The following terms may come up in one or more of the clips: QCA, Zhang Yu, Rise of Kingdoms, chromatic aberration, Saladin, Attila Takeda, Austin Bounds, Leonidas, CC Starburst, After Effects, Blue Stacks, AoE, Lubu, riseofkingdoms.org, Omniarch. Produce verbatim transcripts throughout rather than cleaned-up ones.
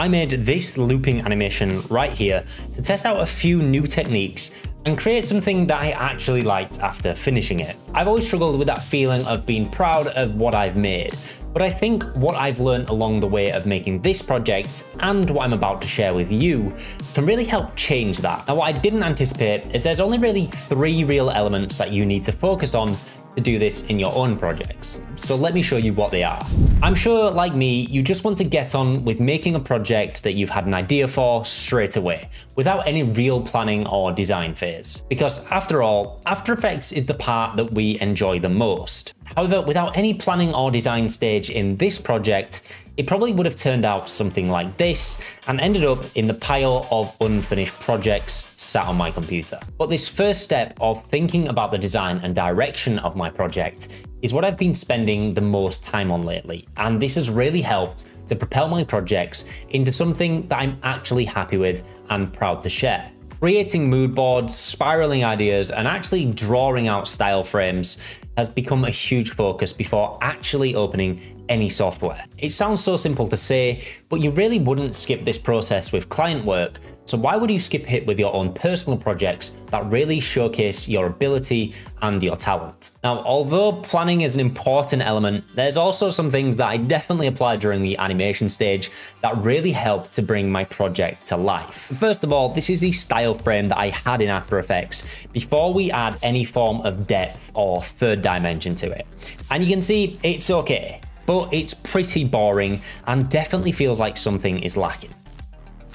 I made this looping animation right here to test out a few new techniques and create something that I actually liked after finishing it. I've always struggled with that feeling of being proud of what I've made, but I think what I've learned along the way of making this project and what I'm about to share with you can really help change that. Now, what I didn't anticipate is there's only really three real elements that you need to focus on to do this in your own projects. So let me show you what they are. I'm sure, like me, you just want to get on with making a project that you've had an idea for straight away, without any real planning or design phase. Because after all, After Effects is the part that we enjoy the most. However, without any planning or design stage in this project, it probably would have turned out something like this and ended up in the pile of unfinished projects sat on my computer. But this first step of thinking about the design and direction of my project is what I've been spending the most time on lately, and this has really helped to propel my projects into something that I'm actually happy with and proud to share. Creating mood boards, spiraling ideas, and actually drawing out style frames has become a huge focus before actually opening any software. It sounds so simple to say, but you really wouldn't skip this process with client work, so why would you skip it with your own personal projects that really showcase your ability and your talent? Now, although planning is an important element, there's also some things that I definitely applied during the animation stage that really helped to bring my project to life. First of all, this is the style frame that I had in After Effects before we add any form of depth or third dimension to it. And you can see it's okay, but it's pretty boring and definitely feels like something is lacking.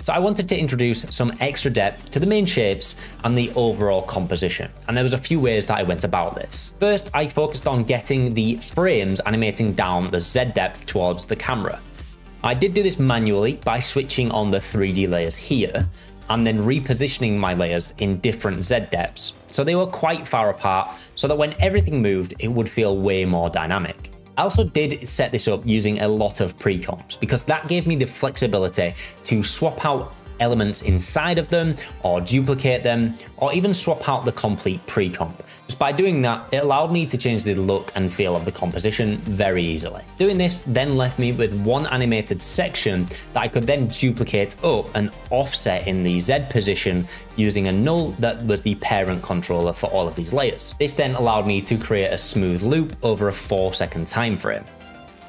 So I wanted to introduce some extra depth to the main shapes and the overall composition. And there was a few ways that I went about this. First, I focused on getting the frames animating down the Z depth towards the camera. I did do this manually by switching on the three D layers here and then repositioning my layers in different Z depths. So they were quite far apart so that when everything moved, it would feel way more dynamic. I also did set this up using a lot of pre-comps because that gave me the flexibility to swap out elements inside of them or duplicate them or even swap out the complete pre-comp. Just by doing that, it allowed me to change the look and feel of the composition very easily. Doing this then left me with one animated section that I could then duplicate up and offset in the Z position using a null that was the parent controller for all of these layers. This then allowed me to create a smooth loop over a four second time frame.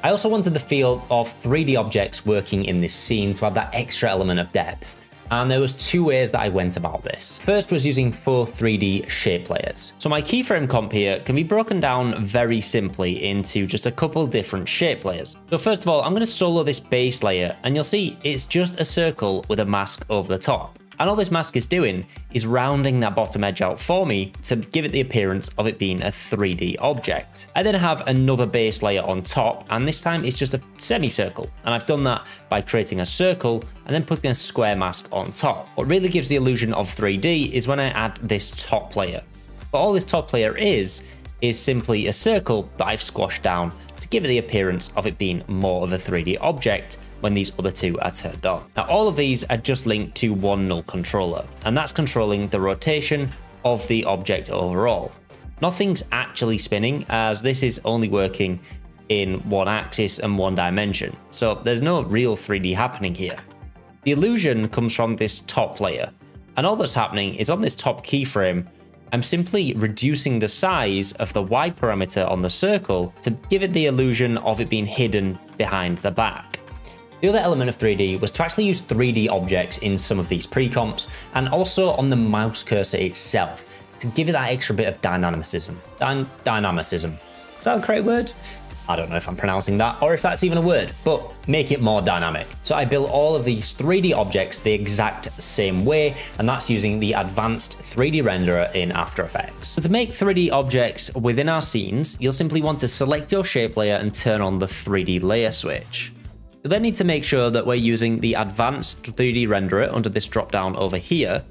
I also wanted the feel of three D objects working in this scene to add that extra element of depth. And there was two ways that I went about this. First was using four three D shape layers. So my keyframe comp here can be broken down very simply into just a couple different shape layers. So first of all, I'm going to solo this base layer and you'll see it's just a circle with a mask over the top. And all this mask is doing is rounding that bottom edge out for me to give it the appearance of it being a three D object. I then have another base layer on top, and this time it's just a semicircle. And I've done that by creating a circle and then putting a square mask on top. What really gives the illusion of three D is when I add this top layer. But all this top layer is, is simply a circle that I've squashed down to give it the appearance of it being more of a three D object when these other two are turned on. Now, all of these are just linked to one null controller, and that's controlling the rotation of the object overall. Nothing's actually spinning, as this is only working in one axis and one dimension. So there's no real three D happening here. The illusion comes from this top layer, and all that's happening is on this top keyframe, I'm simply reducing the size of the Y parameter on the circle to give it the illusion of it being hidden behind the back. The other element of three D was to actually use three D objects in some of these pre-comps and also on the mouse cursor itself to give it that extra bit of dynamicism. Dyn dynamicism. Is that a correct word? I don't know if I'm pronouncing that or if that's even a word, but make it more dynamic. So I built all of these three D objects the exact same way, and that's using the advanced three D renderer in After Effects. So to make three D objects within our scenes, you'll simply want to select your shape layer and turn on the three D layer switch. You'll then need to make sure that we're using the advanced three D renderer under this drop down over here.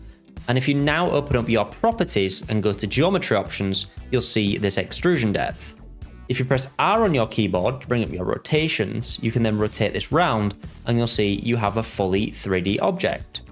And if you now open up your properties and go to geometry options, you'll see this extrusion depth. If you press R on your keyboard to bring up your rotations, you can then rotate this round and you'll see you have a fully three D object.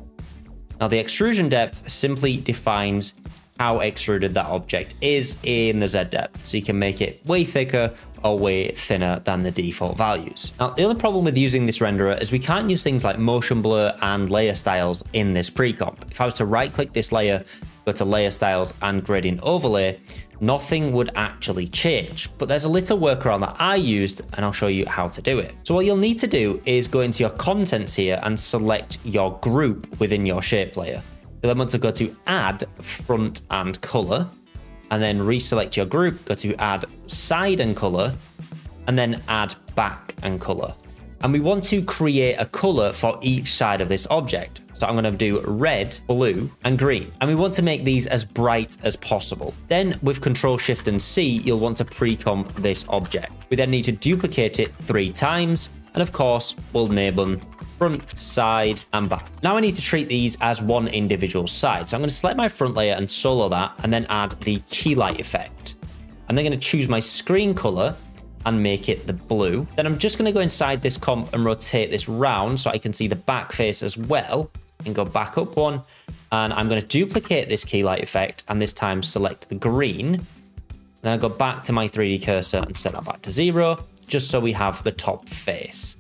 Now the extrusion depth simply defines how extruded that object is in the Z depth. So you can make it way thicker or way thinner than the default values. Now, the other problem with using this renderer is we can't use things like motion blur and layer styles in this pre-comp. If I was to right click this layer, go to layer styles and gradient overlay, nothing would actually change. But there's a little workaround that I used, and I'll show you how to do it. So what you'll need to do is go into your contents here and select your group within your shape layer. You'll then want to go to add front and color, and then reselect your group, go to add side and color, and then add back and color. And we want to create a color for each side of this object. So I'm going to do red, blue, and green. And we want to make these as bright as possible. Then with Control Shift and C, you'll want to pre-comp this object. We then need to duplicate it three times. And of course, we'll name them front, side, and back. Now I need to treat these as one individual side. So I'm going to select my front layer and solo that, and then add the key light effect. I'm then going to choose my screen color and make it the blue. Then I'm just going to go inside this comp and rotate this round so I can see the back face as well. And go back up one, and I'm going to duplicate this key light effect and this time select the green. Then I go back to my three D cursor and set that back to zero, just so we have the top face.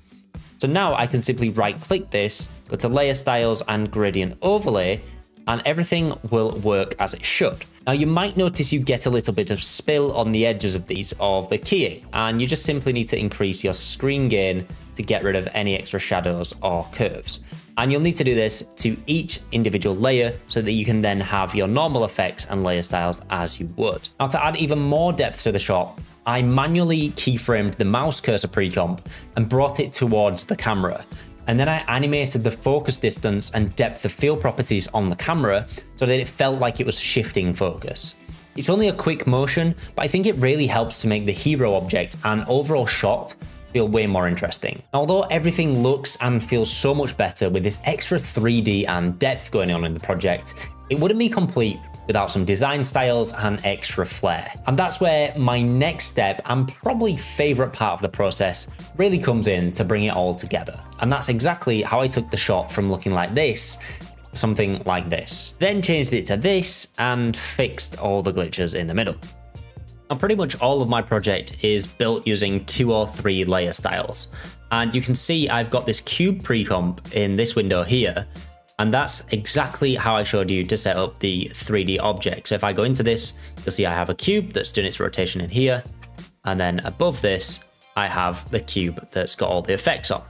So now I can simply right click this, go to layer styles and gradient overlay, and everything will work as it should. Now you might notice you get a little bit of spill on the edges of these of the keying, and you just simply need to increase your screen gain to get rid of any extra shadows or curves. And you'll need to do this to each individual layer so that you can then have your normal effects and layer styles as you would. Now to add even more depth to the shot, I manually keyframed the mouse cursor pre-comp and brought it towards the camera. And then I animated the focus distance and depth of field properties on the camera so that it felt like it was shifting focus. It's only a quick motion, but I think it really helps to make the hero object and overall shot feel way more interesting. Although everything looks and feels so much better with this extra three D and depth going on in the project, it wouldn't be complete without some design styles and extra flair. And that's where my next step and probably favorite part of the process really comes in to bring it all together. And that's exactly how I took the shot from looking like this, something like this, then changed it to this and fixed all the glitches in the middle. Now, pretty much all of my project is built using two or three layer styles. And you can see I've got this cube pre-comp in this window here. And that's exactly how I showed you to set up the three D object. So if I go into this, you'll see I have a cube that's doing its rotation in here. And then above this, I have the cube that's got all the effects on.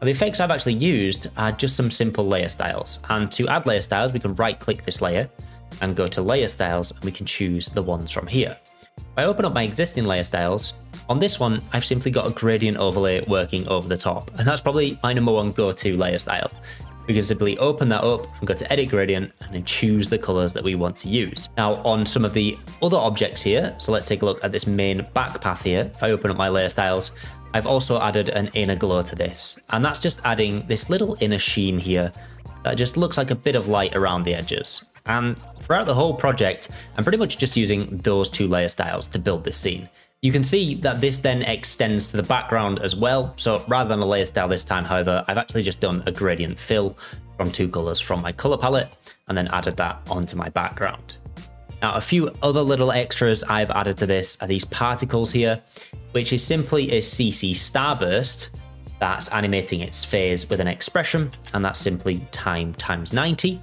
Now, the effects I've actually used are just some simple layer styles. And to add layer styles, we can right click this layer and go to layer styles, and we can choose the ones from here. If I open up my existing layer styles, on this one, I've simply got a gradient overlay working over the top. And that's probably my number one go-to layer style. We can simply open that up and go to edit gradient and then choose the colors that we want to use. Now on some of the other objects here, so let's take a look at this main back path here. If I open up my layer styles, I've also added an inner glow to this. And that's just adding this little inner sheen here that just looks like a bit of light around the edges. And throughout the whole project, I'm pretty much just using those two layer styles to build this scene. You can see that this then extends to the background as well. So rather than a layer style this time, however, I've actually just done a gradient fill from two colors from my color palette and then added that onto my background. Now, a few other little extras I've added to this are these particles here, which is simply a C C Starburst that's animating its phase with an expression, and that's simply time times ninety.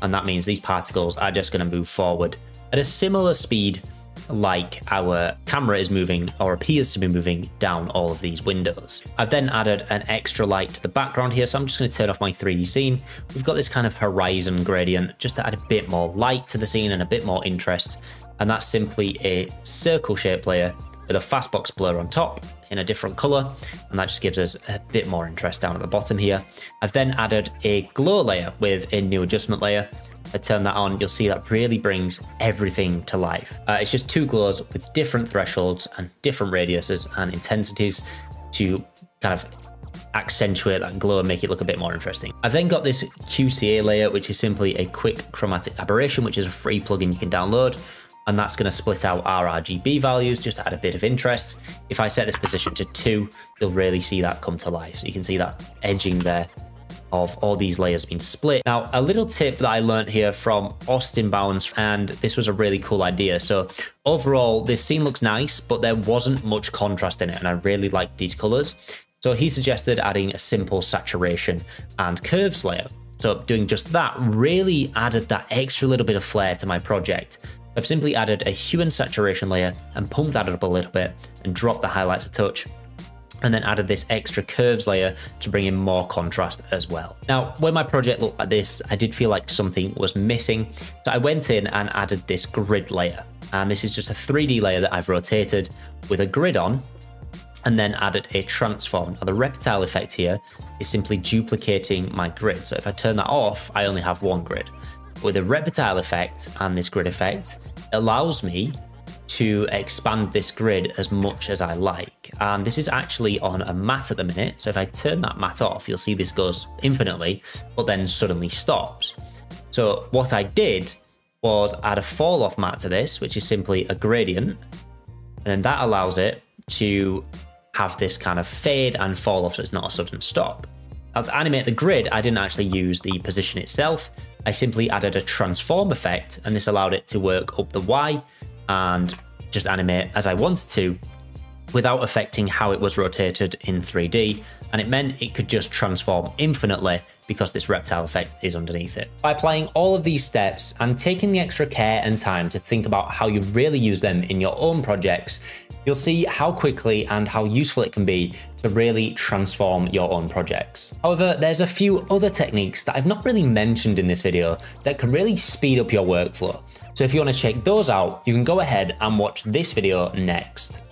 And that means these particles are just going to move forward at a similar speed like our camera is moving or appears to be moving down all of these windows. I've then added an extra light to the background here, so I'm just going to turn off my three D scene. We've got this kind of horizon gradient just to add a bit more light to the scene and a bit more interest, and that's simply a circle shape layer with a fastbox blur on top in a different color, and that just gives us a bit more interest down at the bottom here. I've then added a glow layer with a new adjustment layer. I turn that on, you'll see that really brings everything to life. Uh, it's just two glows with different thresholds and different radiuses and intensities to kind of accentuate that glow and make it look a bit more interesting. I've then got this Q C A layer, which is simply a quick chromatic aberration, which is a free plugin you can download. And that's going to split out our R G B values just to add a bit of interest. If I set this position to two, you'll really see that come to life. So you can see that edging there of all these layers being split. Now, a little tip that I learned here from Austin Bounds, and this was a really cool idea. So overall, this scene looks nice, but there wasn't much contrast in it, and I really like these colors. So he suggested adding a simple saturation and curves layer. So doing just that really added that extra little bit of flair to my project. I've simply added a hue and saturation layer and pumped that up a little bit and dropped the highlights a touch, and then added this extra curves layer to bring in more contrast as well. Now, when my project looked like this, I did feel like something was missing. So I went in and added this grid layer. And this is just a three D layer that I've rotated with a grid on, and then added a transform. Now the reptile effect here is simply duplicating my grid. So if I turn that off, I only have one grid. With a reptile effect and this grid effect, it allows me to expand this grid as much as I like. And this is actually on a mat at the minute. So if I turn that mat off, you'll see this goes infinitely, but then suddenly stops. So what I did was add a fall off mat to this, which is simply a gradient. And then that allows it to have this kind of fade and fall off, so it's not a sudden stop. Now to animate the grid, I didn't actually use the position itself. I simply added a transform effect, and this allowed it to work up the Y and just animate as I wanted to without affecting how it was rotated in three D. And it meant it could just transform infinitely because this reptile effect is underneath it. By applying all of these steps and taking the extra care and time to think about how you really use them in your own projects, you'll see how quickly and how useful it can be to really transform your own projects. However, there's a few other techniques that I've not really mentioned in this video that can really speed up your workflow. So if you want to check those out, you can go ahead and watch this video next.